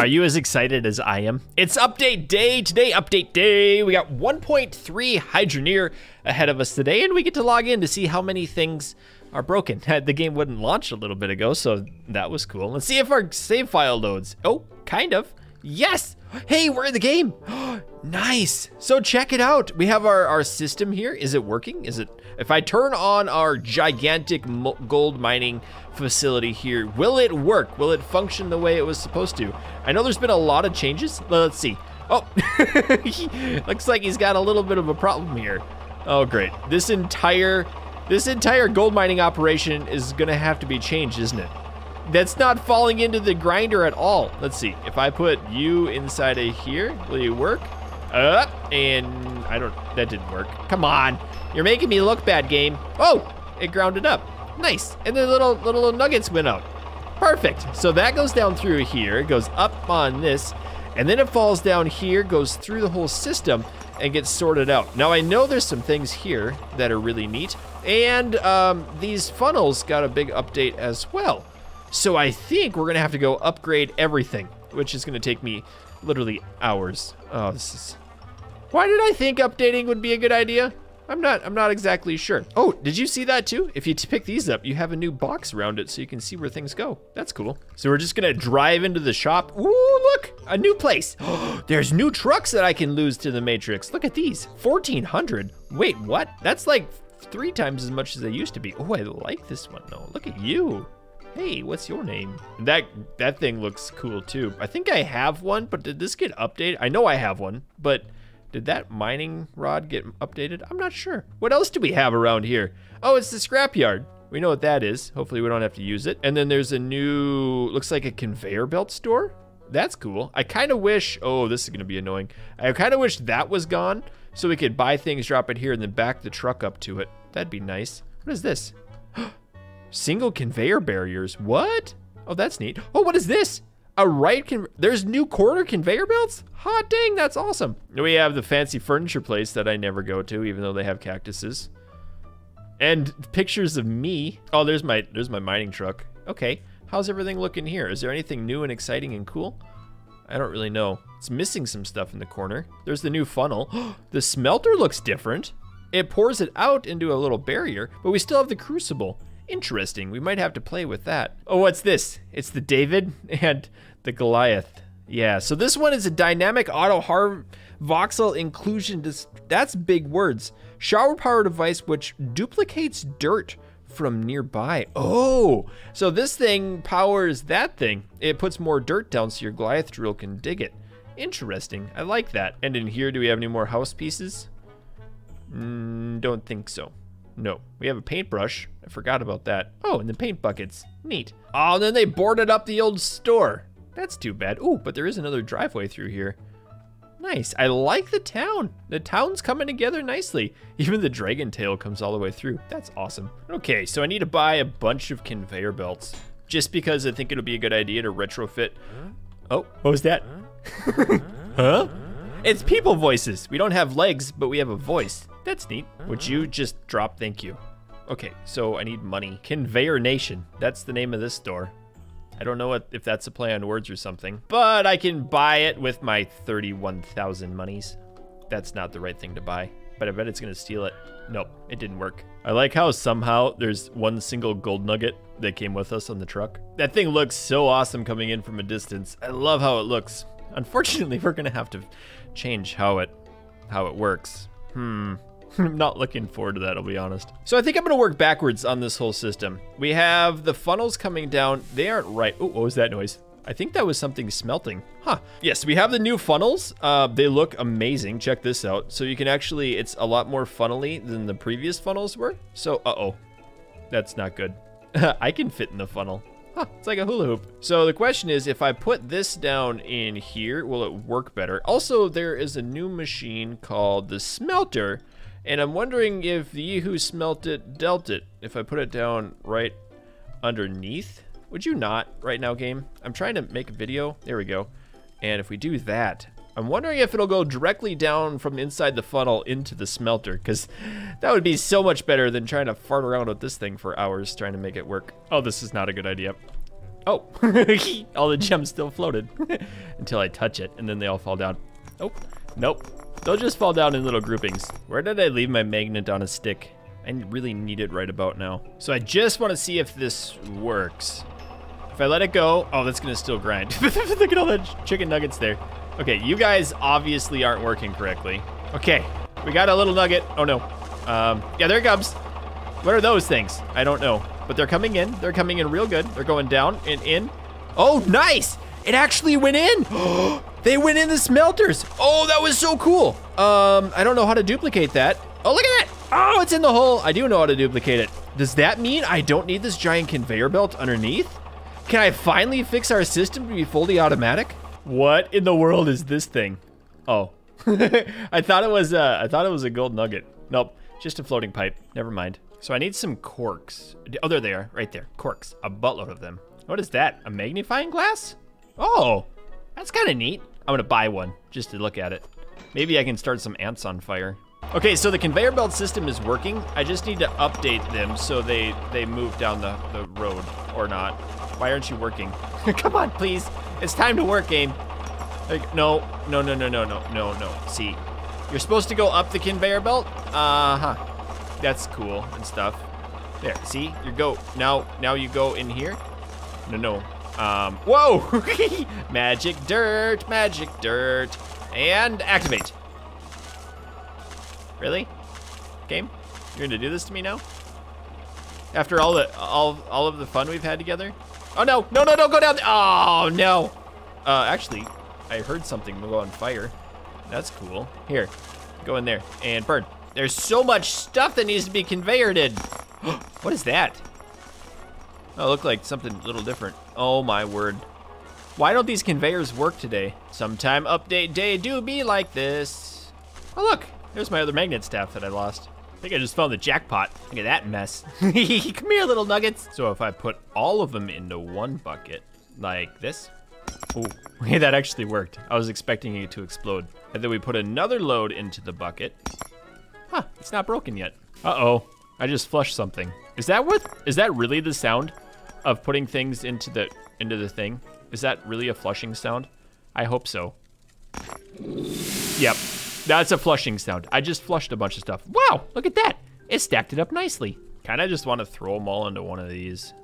Are you as excited as I am? It's update day today, update day. We got 1.3 Hydroneer ahead of us today, and we get to log in to see how many things are broken. The game wouldn't launch a little bit ago, so that was cool. Let's see if our save file loads. Oh, kind of. Yes! Hey, we're in the game. Nice. So check it out. We have our system here. Is it working? Is it? If I turn on our gigantic gold mining facility here, will it work? Will it function the way it was supposed to? I know there's been a lot of changes. Let's see. Oh, looks like he's got a little bit of a problem here. Oh, great. This entire gold mining operation is gonna have to be changed, isn't it? That's not falling into the grinder at all. Let's see, if I put you inside of here, will you work? And I don't, that didn't work. Come on, you're making me look bad, game. Oh, it grounded up, nice. And the little nuggets went out, perfect. So that goes down through here, it goes up on this, and then it falls down here, goes through the whole system and gets sorted out. Now I know there's some things here that are really neat, and these funnels got a big update as well. So I think we're gonna have to go upgrade everything, which is gonna take me literally hours. Oh, this is, why did I think updating would be a good idea? I'm not exactly sure. Oh, did you see that too? If you pick these up, you have a new box around it so you can see where things go. That's cool. So we're just gonna drive into the shop. Ooh, look, a new place. There's new trucks that I can lose to the Matrix. Look at these, 1,400. Wait, what? That's like 3 times as much as they used to be. Oh, I like this one though. Look at you. Hey, what's your name? That thing looks cool too. I think I have one, but did this get updated? I know I have one, but did that mining rod get updated? I'm not sure. What else do we have around here? Oh, it's the scrapyard. We know what that is. Hopefully we don't have to use it. And then there's a new, looks like a conveyor belt store. That's cool. I kind of wish, oh, this is gonna be annoying. I kind of wish that was gone so we could buy things, drop it here, and then back the truck up to it. That'd be nice. What is this? Single conveyor barriers, what? Oh, that's neat. Oh, what is this? A right there's new quarter conveyor belts? Hot dang, that's awesome. We have the fancy furniture place that I never go to, even though they have cactuses. And pictures of me. Oh, there's my mining truck. Okay, how's everything looking here? Is there anything new and exciting and cool? I don't really know. It's missing some stuff in the corner. There's the new funnel. The smelter looks different. It pours it out into a little barrier, but we still have the crucible. Interesting, we might have to play with that. Oh, what's this? It's the David and the Goliath. Yeah, so this one is a dynamic auto voxel inclusion, that's big words. Shower power device which duplicates dirt from nearby. Oh, so this thing powers that thing. It puts more dirt down so your Goliath drill can dig it. Interesting, I like that. And in here, do we have any more house pieces? Don't think so. No, we have a paintbrush. I forgot about that. Oh, and the paint buckets, neat. Oh, and then they boarded up the old store. That's too bad. Ooh, but there is another driveway through here. Nice, I like the town. The town's coming together nicely. Even the dragon tail comes all the way through. That's awesome. Okay, so I need to buy a bunch of conveyor belts just because I think it'll be a good idea to retrofit. Oh, what was that? Huh? It's people voices. We don't have legs, but we have a voice. That's neat. Would you just drop thank you? Okay, so I need money. Conveyor Nation, that's the name of this store. I don't know if that's a play on words or something, but I can buy it with my 31,000 monies. That's not the right thing to buy, but I bet it's gonna steal it. Nope, it didn't work. I like how somehow there's one single gold nugget that came with us on the truck. That thing looks so awesome coming in from a distance. I love how it looks. Unfortunately, we're gonna have to change how it works. I'm not looking forward to that, I'll be honest. So I think I'm gonna work backwards on this whole system. We have the funnels coming down. They aren't right. Oh, what was that noise? I think that was something smelting. Huh. Yes, we have the new funnels. They look amazing. Check this out. So you can actually, it's a lot more funnely than the previous funnels were. So, uh-oh, that's not good. I can fit in the funnel. Huh, it's like a hula hoop. So the question is, if I put this down in here, will it work better? Also, there is a new machine called the smelter, and I'm wondering if ye who smelt it dealt it. If I put it down right underneath, would you not right now, game? I'm trying to make a video. There we go. And if we do that, I'm wondering if it'll go directly down from inside the funnel into the smelter, because that would be so much better than trying to fart around with this thing for hours trying to make it work. Oh, this is not a good idea. Oh, all the gems still floated until I touch it, and then they all fall down. Oh, nope. They'll just fall down in little groupings. Where did I leave my magnet on a stick? I really need it right about now. So I just want to see if this works. If I let it go, oh, that's gonna still grind. Look at all that chicken nuggets there. Okay, you guys obviously aren't working correctly. Okay, we got a little nugget. Oh no. Yeah, there it comes. What are those things? I don't know, but they're coming in. They're coming in real good. They're going down and in. Oh, nice. It actually went in. They went in the smelters. Oh, that was so cool. I don't know how to duplicate that. Oh, look at that. Oh, it's in the hole. I do know how to duplicate it. Does that mean I don't need this giant conveyor belt underneath? Can I finally fix our system to be fully automatic? What in the world is this thing? Oh, I thought it was a gold nugget. Nope, just a floating pipe. Never mind. So I need some corks. Oh, there they are, right there. Corks, a buttload of them. What is that? A magnifying glass? Oh, that's kind of neat. I'm gonna buy one just to look at it. Maybe I can start some ants on fire. Okay, so the conveyor belt system is working. I just need to update them so they move down the road or not. Why aren't you working? Come on, please. It's time to work, game. Like, no. See, you're supposed to go up the conveyor belt. Uh-huh. That's cool and stuff. There, see, you go. Now you go in here. No. Whoa! Magic dirt. And activate. Really? Game? You're gonna do this to me now? After all of the fun we've had together? Oh no, don't go down there. Oh no. Actually, I heard something go on fire. That's cool. Here, go in there and burn. There's so much stuff that needs to be conveyored in. What is that? Oh, it looked like something a little different. Oh my word. Why don't these conveyors work today? Sometime update day do be like this. Oh look. There's my other magnet staff that I lost. I think I just found the jackpot. Look at that mess. Come here, little nuggets. So if I put all of them into one bucket, like this. Oh, hey, that actually worked. I was expecting it to explode. And then we put another load into the bucket. Huh, it's not broken yet. Uh-oh, I just flushed something. Is that really the sound of putting things into the thing? Is that really a flushing sound? I hope so. Yep. That's a flushing sound. I just flushed a bunch of stuff. Wow, look at that. It stacked it up nicely. Kind of just want to throw them all into one of these.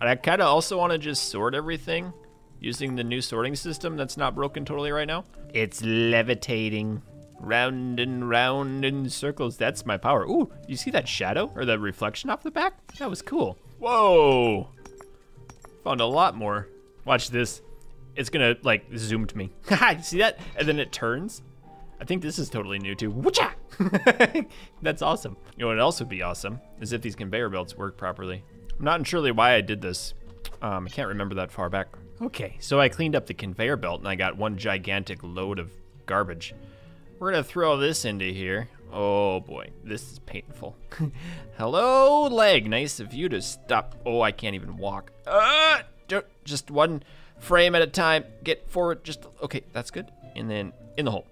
And I kind of also want to just sort everything using the new sorting system that's not broken totally right now. It's levitating round and round in circles. That's my power. Ooh, you see that shadow or the reflection off the back? That was cool. Whoa, found a lot more. Watch this. It's gonna like zoom to me. Haha, see that? And then it turns. I think this is totally new too. Woocha! That's awesome. You know what else would be awesome is if these conveyor belts work properly. I'm not surely why I did this. I can't remember that far back. Okay, so I cleaned up the conveyor belt and I got one gigantic load of garbage. We're gonna throw this into here. Oh boy, this is painful. Hello, leg. Nice of you to stop. Oh, I can't even walk. Just one frame at a time. Get forward, just, okay, that's good. And then in the hole.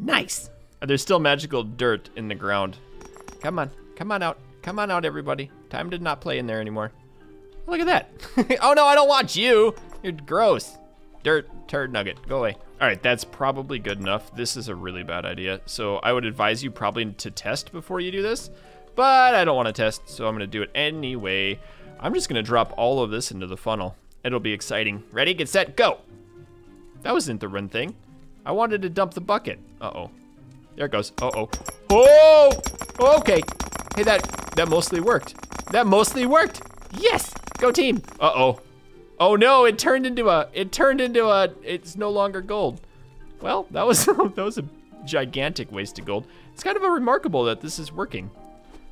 Nice. There's still magical dirt in the ground. Come on out. Come on out, everybody. Time to not play in there anymore. Look at that. Oh no, I don't want you. You're gross. Dirt, turd nugget, go away. All right, that's probably good enough. This is a really bad idea. So I would advise you probably to test before you do this, but I don't want to test, so I'm gonna do it anyway. I'm just gonna drop all of this into the funnel. It'll be exciting. Ready, get set, go. That wasn't the run thing. I wanted to dump the bucket. Uh-oh, there it goes. Uh-oh. Oh, okay. Hey, that mostly worked. That mostly worked. Yes, go team. Uh-oh. Oh no, it turned into a, it's no longer gold. Well, that was a gigantic waste of gold. It's kind of remarkable that this is working.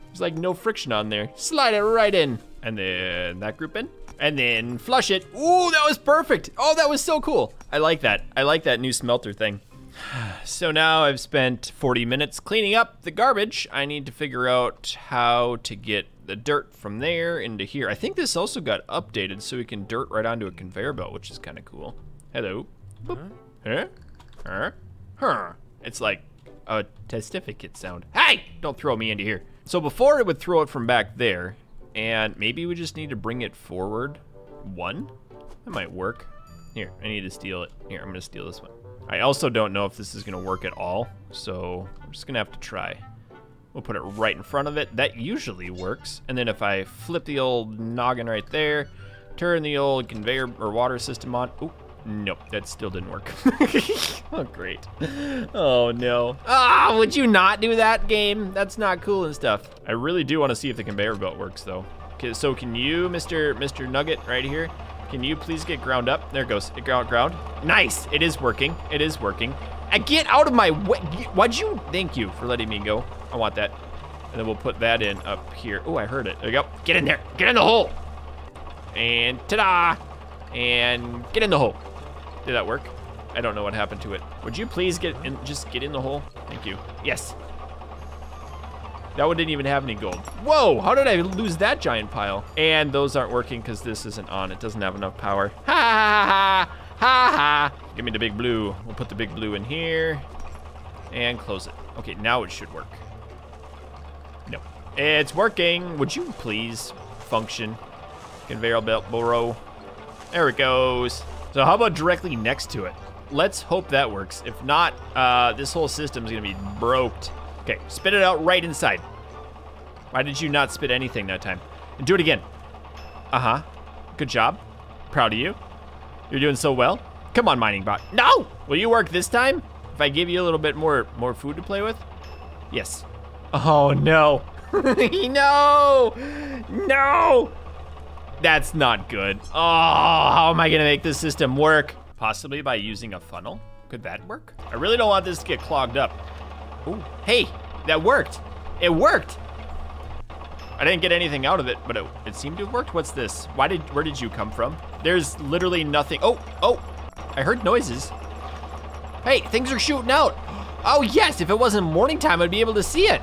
There's like no friction on there. Slide it right in. And then that group in. And then flush it. Ooh, that was perfect. Oh, that was so cool. I like that. I like that new smelter thing. So now I've spent 40 minutes cleaning up the garbage. I need to figure out how to get the dirt from there into here. I think this also got updated so we can dirt right onto a conveyor belt, which is kind of cool. Hello. Boop. Huh? Huh? Huh? It's like a testificate sound. Hey, don't throw me into here. So before it would throw it from back there, and maybe we just need to bring it forward one. That might work. Here, I need to steal it. Here, I'm gonna steal this one. I also don't know if this is gonna work at all, so I'm just gonna have to try. We'll put it right in front of it. That usually works. And then if I flip the old noggin right there, turn the old conveyor or water system on. Ooh, nope, that still didn't work. Oh, great. Oh, no. Ah, would you not do that, game? That's not cool and stuff. I really do wanna see if the conveyor belt works, though. Okay, so can you, Mr. Nugget right here, can you please get ground up? There it goes. It ground. Nice. It is working. It is working. I get out of my way. Why'd you? Thank you for letting me go. I want that. And then we'll put that in up here. Oh, I heard it. There you go. Get in there. Get in the hole. And ta-da. And get in the hole. Did that work? I don't know what happened to it. Would you please get in? Just get in the hole? Thank you. Yes. That one didn't even have any gold. Whoa, how did I lose that giant pile? And those aren't working because this isn't on. It doesn't have enough power. Ha ha ha ha ha. Give me the big blue. We'll put the big blue in here and close it. Okay, now it should work. No, it's working. Would you please function? Conveyor belt burrow. There it goes. So how about directly next to it? Let's hope that works. If not, this whole system is gonna be broked. Okay, spit it out right inside. Why did you not spit anything that time? And do it again. Uh-huh. Good job. Proud of you. You're doing so well. Come on, mining bot. No! Will you work this time? If I give you a little bit more food to play with? Yes. Oh, no. No! No! That's not good. Oh, how am I gonna make this system work? Possibly by using a funnel? Could that work? I really don't want this to get clogged up. Ooh. Hey, that worked. It worked. I didn't get anything out of it, but it seemed to have worked. What's this? Where did you come from? There's literally nothing. Oh, I heard noises. Hey, things are shooting out. Oh yes, if it wasn't morning time, I'd be able to see it.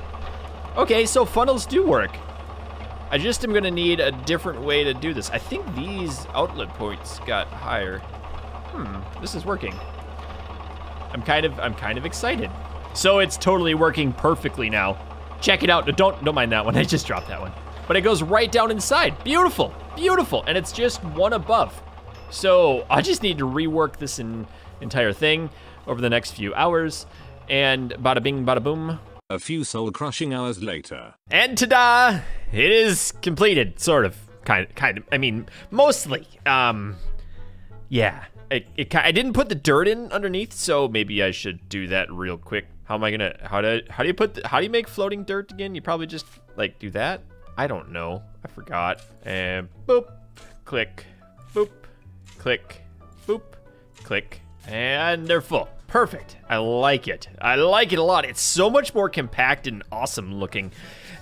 Okay, so funnels do work. I just am gonna need a different way to do this. I think these outlet points got higher. This is working. I'm kind of excited. So it's totally working perfectly now. Check it out. Don't mind that one. I just dropped that one. But it goes right down inside. Beautiful, beautiful. And it's just one above. So I just need to rework this entire thing over the next few hours. And bada bing, bada boom. A few soul-crushing hours later. And ta-da! It is completed, sort of, kind of. I mean, mostly. Yeah. I didn't put the dirt in underneath, so maybe I should do that real quick. How do you make floating dirt again? You probably just like do that. I don't know, I forgot. And boop, click, boop, click, boop, click, and they're full. Perfect, I like it a lot. It's so much more compact and awesome looking.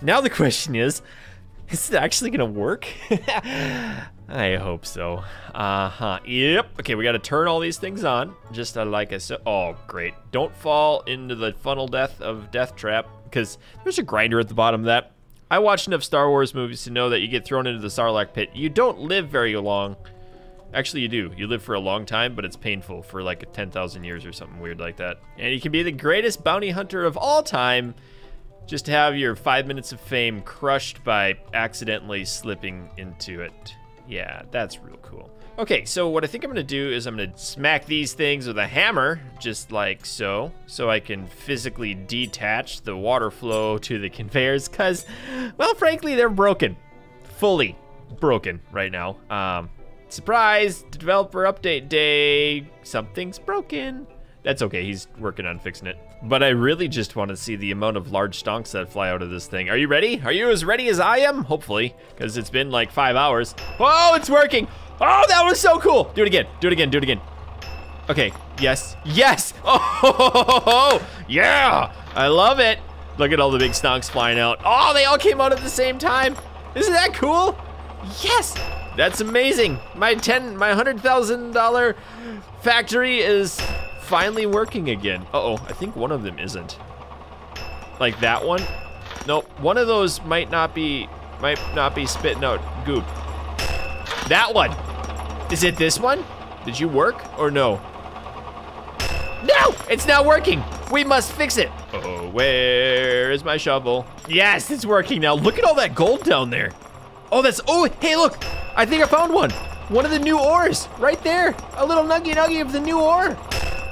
Now the question is it actually gonna work? I hope so. Uh-huh, yep. Okay, we gotta turn all these things on. Just like I said, oh, great. Don't fall into the funnel death trap, because there's a grinder at the bottom of that. I watched enough Star Wars movies to know that you get thrown into the Sarlacc pit. You don't live very long. Actually, you do. You live for a long time, but it's painful for like 10,000 years or something weird like that. And you can be the greatest bounty hunter of all time, just to have your 5 minutes of fame crushed by accidentally slipping into it. Yeah, that's real cool. Okay, so what I think I'm gonna do is I'm gonna smack these things with a hammer, just like so, so I can physically detach the water flow to the conveyors, cause, well, frankly, they're broken. Fully broken right now. Surprise, developer update day, something's broken. That's okay, he's working on fixing it. But I really just wanna see the amount of large stonks that fly out of this thing. Are you ready? Are you as ready as I am? Hopefully, because it's been like 5 hours. Oh, it's working. Oh, that was so cool. Do it again, do it again, do it again. Okay, yes, yes. Oh, yeah, I love it. Look at all the big stonks flying out. Oh, they all came out at the same time. Isn't that cool? Yes, that's amazing. My $100,000 factory is finally working again. Uh-oh, I think one of them isn't. Like that one? Nope, one of those might not be spitting out goop. That one! Is it this one? Did you work or no? No, it's not working. We must fix it. Oh, where is my shovel? Yes, it's working now. Look at all that gold down there. Oh, hey, look, I think I found one. One of the new ores, right there. A little nuggy of the new ore.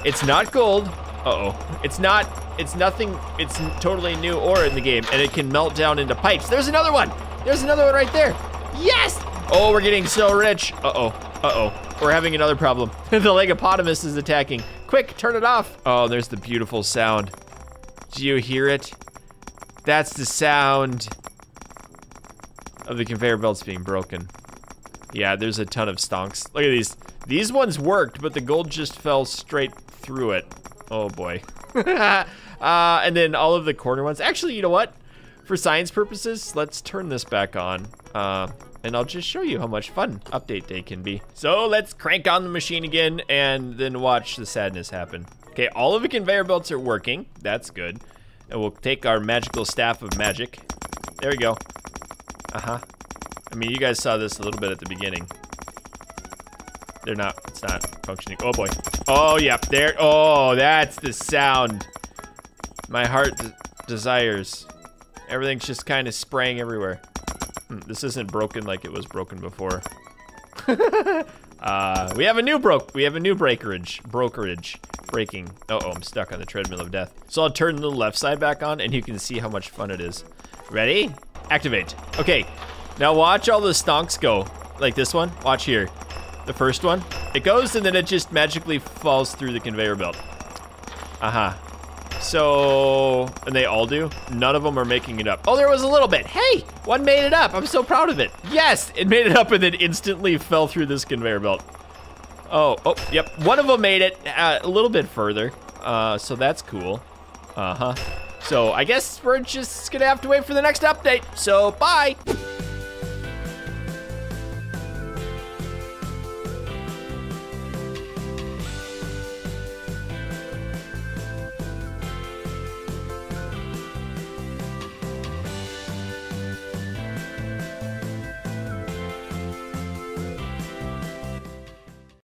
It's not gold. Uh-oh. It's not, it's nothing. It's totally new ore in the game, and it can melt down into pipes. There's another one. There's another one right there. Yes. Oh, we're getting so rich. Uh-oh. Uh-oh. We're having another problem. The Legopotamus is attacking. Quick, turn it off. Oh, there's the beautiful sound. Do you hear it? That's the sound of the conveyor belts being broken. Yeah, there's a ton of stonks. Look at these. These ones worked, but the gold just fell straight through it. Oh boy. And then all of the corner ones. Actually, you know what? For science purposes, let's turn this back on. And I'll just show you how much fun update day can be. So let's crank on the machine again and then watch the sadness happen. Okay, all of the conveyor belts are working. That's good. And we'll take our magical staff of magic. There we go. Uh-huh. I mean, you guys saw this a little bit at the beginning. They're not, it's not functioning. Oh boy. Oh, yep, there. Oh, that's the sound. My heart desires. Everything's just kind of spraying everywhere. This isn't broken like it was broken before. We have a new breaking. Uh-oh, I'm stuck on the treadmill of death. So I'll turn the left side back on and you can see how much fun it is. Ready? Activate. Okay, now watch all the stonks go. Like this one, watch here. The first one, it goes and then it just magically falls through the conveyor belt. Uh-huh. So, and they all do? None of them are making it up. Oh, there was a little bit. Hey, one made it up. I'm so proud of it. Yes, it made it up and then instantly fell through this conveyor belt. Oh, yep. One of them made it a little bit further. So that's cool. Uh-huh. So I guess we're just gonna have to wait for the next update. So, bye.